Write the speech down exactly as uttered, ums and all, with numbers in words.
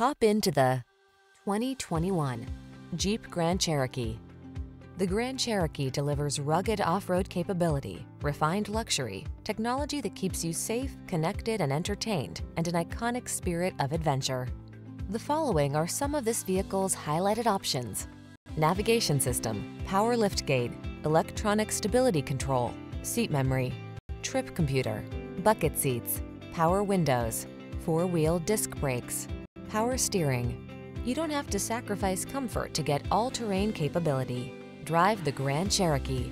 Hop into the twenty twenty-one Jeep Grand Cherokee. The Grand Cherokee delivers rugged off-road capability, refined luxury, technology that keeps you safe, connected, and entertained, and an iconic spirit of adventure. The following are some of this vehicle's highlighted options: navigation system, power liftgate, electronic stability control, seat memory, trip computer, bucket seats, power windows, four-wheel disc brakes, power steering. You don't have to sacrifice comfort to get all-terrain capability. Drive the Grand Cherokee.